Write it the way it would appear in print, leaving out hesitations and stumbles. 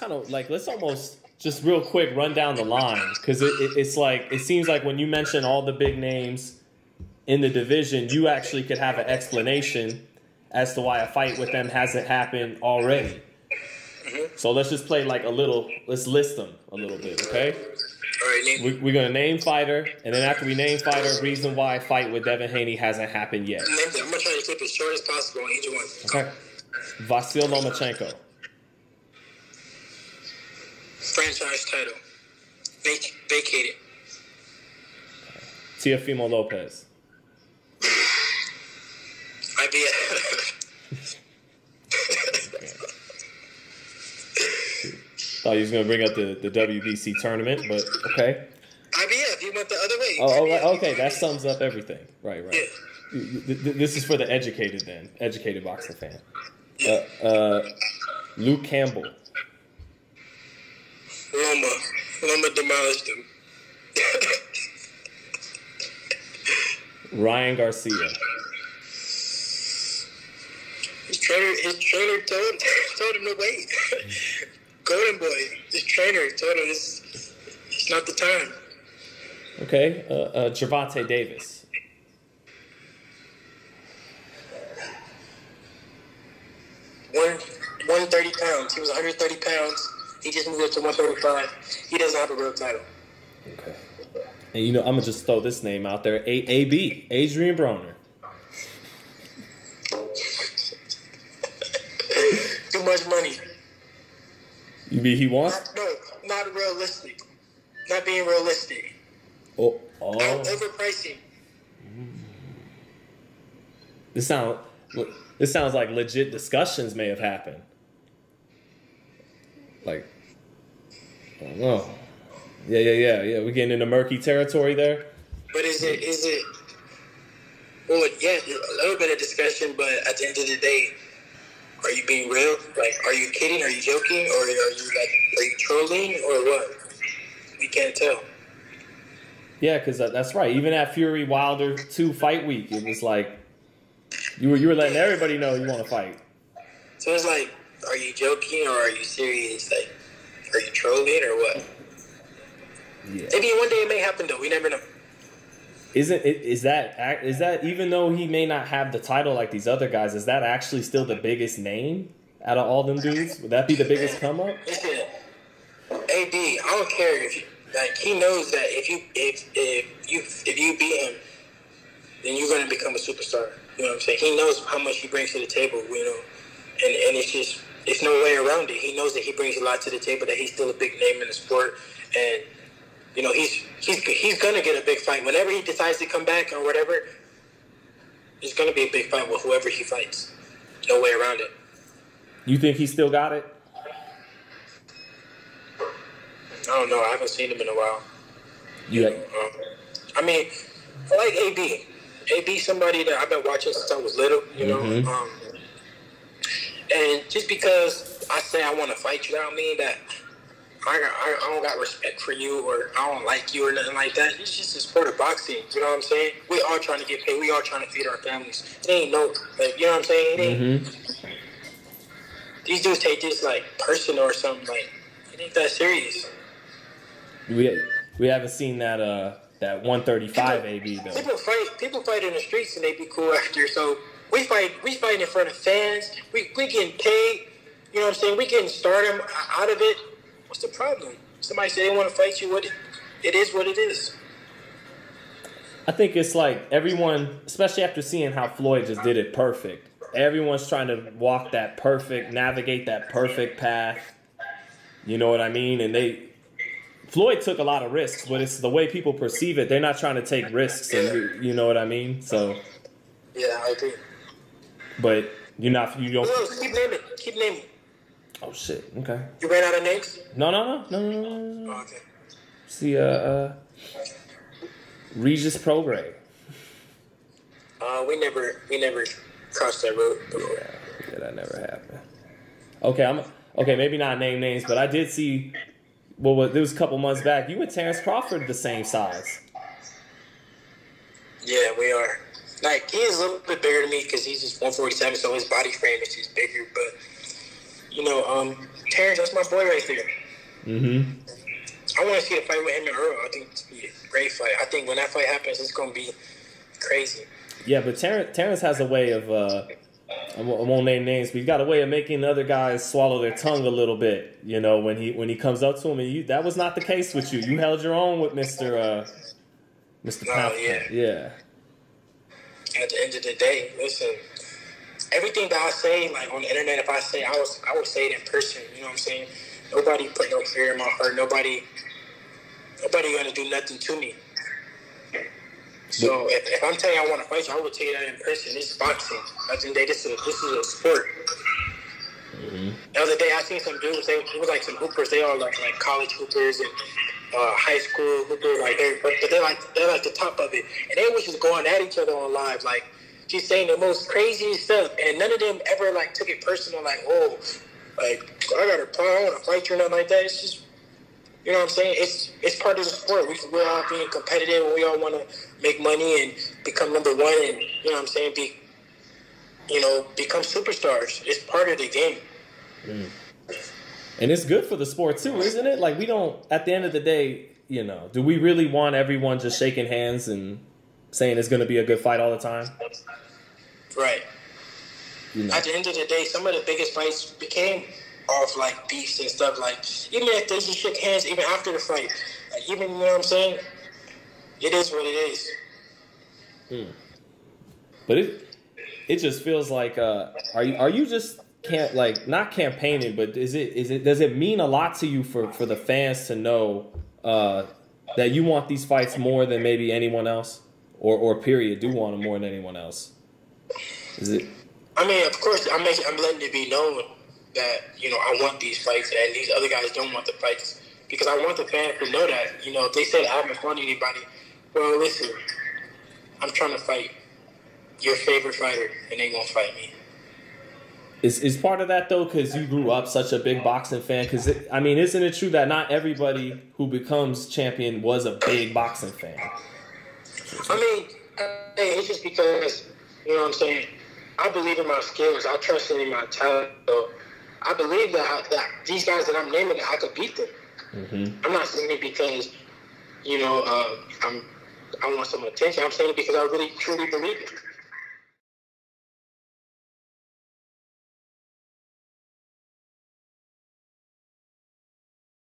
kind of like, let's almost just real quick run down the line, because it's like, it seems like when you mention all the big names in the division, you actually could have an explanation as to why a fight with them hasn't happened already. So let's just play like a little, let's list them a little bit, okay? We're going to name fighter, and then after we name fighter, reason why fight with Devin Haney hasn't happened yet. I'm going to try to keep it as short as possible on each one. Okay. Vasiliy Lomachenko. Franchise title. Vacated. Teofimo Lopez. Thought he was going to bring up the WBC tournament, but okay. IBF, you went the other way. Oh, IBF, okay, that sums up everything. Right, right. Yeah. This is for the educated then, educated boxing fan. Luke Campbell. Loma demolished him. Ryan Garcia. His trainer told him to wait. Golden Boy, his trainer told him it's not the time. Okay, Gervonta Davis. One 130 pounds. He was 130 pounds. He just moved up to 135. He doesn't have a real title. Okay. And you know, I'm gonna just throw this name out there. AB, Adrien Broner. Too much money. You mean he wants? No, not realistic. Not being realistic. Oh. Overpricing. This sounds like legit discussions may have happened. Like, I don't know. Yeah. We're getting into murky territory there. But is it? Well, yeah, a little bit of discussion, but at the end of the day, are you being real? Like, are you kidding? Are you joking? Or are you trolling? Or what? We can't tell. Yeah, because that's right. Even at Fury Wilder 2 fight week, it was like, you were letting everybody know you want to fight. So it's like, are you joking or are you serious? Like, are you trolling or what? Yeah. Maybe one day it may happen though. We never know. Is that even though he may not have the title like these other guys, is that actually still the biggest name out of all them dudes? Would that be the biggest come up? Listen, AD, I don't care if you, like, he knows that if you beat him, then you're gonna become a superstar. You know what I'm saying? He knows how much he brings to the table. You know. And it's just, it's no way around it. He knows that he brings a lot to the table, that he's still a big name in the sport. And, you know, he's going to get a big fight. Whenever he decides to come back or whatever, it's going to be a big fight with whoever he fights. No way around it. You think he still got it? I don't know. I haven't seen him in a while. Yeah. I mean, I like AB. AB's somebody that I've been watching since I was little, you know. Mm-hmm. And just because I say I want to fight you, that don't mean that I don't got respect for you or I don't like you or nothing like that. It's just a sport of boxing. You know what I'm saying? We all trying to get paid. We all trying to feed our families. It ain't no, like, you know what I'm saying? It ain't. Mm-hmm. These dudes take this like personal or something. Like, it ain't that serious. We haven't seen that that 135 AB though. People fight in the streets and they be cool after. So. We fight in front of fans. We getting paid. You know what I'm saying? We getting stardom out of it. What's the problem? Somebody say they want to fight you. It is what it is. I think it's like everyone, especially after seeing how Floyd just did it perfect. Everyone's trying to walk that perfect, navigate that perfect path. You know what I mean? And Floyd took a lot of risks, but it's the way people perceive it. They're not trying to take risks. And you know what I mean? So. Yeah, I agree. But you're not, you don't. No, keep naming. Oh shit. Okay. You ran out of names? No. Oh, okay. See, Regis Prograe. We never crossed that road before. Yeah, that never happened. Okay, maybe not name names, but I did see. Well, it was a couple months back. You and Terrence Crawford the same size. Yeah, we are. Like, he is a little bit bigger than me because he's just 147, so his body frame is just bigger. But you know, Terrence, that's my boy right there. Mm-hmm. I want to see a fight with him and Earl. I think it's going to be a great fight. I think when that fight happens, it's going to be crazy. Yeah, but Terrence has a way of, I won't name names, but he's got a way of making the other guys swallow their tongue a little bit, you know, when he comes up to him. And that was not the case with you. You held your own with Mr. Powell. Yeah. At the end of the day, listen, everything that I say, like on the internet, if I say, I would say it in person. You know what I'm saying? Nobody put no fear in my heart. Nobody gonna do nothing to me. So if I'm telling you I want to fight you, I would tell you that in person. It's boxing. At the end of the day, this is a sport. Mm-hmm. The other day, I seen some dudes. It was like some hoopers. They all like college hoopers and high school hoopers. Like they're like the top of it, and they was just going at each other on live, like. She's saying the most crazy stuff, and none of them ever like took it personal. Like, oh, like I got a problem, I want to fight you or nothing like that. It's just, you know what I'm saying? It's part of the sport. We're all being competitive, and we all want to make money and become number one, and you know what I'm saying? Become superstars. It's part of the game. Mm. And it's good for the sport too, isn't it? Like we don't. At the end of the day, you know, do we really want everyone just shaking hands and saying it's going to be a good fight all the time? Right. You know. At the end of the day, some of the biggest fights became off like beefs and stuff. Like even if they just shook hands, even after the fight, like even you know what I'm saying, it is what it is. Hmm. But it just feels like are you just can't like not campaigning, but does it mean a lot to you for the fans to know that you want these fights more than maybe anyone else or period do want them more than anyone else? Is it? I mean, of course, I'm letting it be known that, you know, I want these fights and these other guys don't want the fights because I want the fans to know that, you know, if they said I haven't fought anybody, well, listen, I'm trying to fight your favorite fighter and they won't fight me. Is part of that, though, because you grew up such a big boxing fan? Because, I mean, isn't it true that not everybody who becomes champion was a big boxing fan? I mean, it's just because, you know what I'm saying, I believe in my skills. I trust in my talent. So I believe that these guys that I'm naming, I could beat them. Mm-hmm. I'm not saying it because, you know, I want some attention. I'm saying it because I really, truly believe it.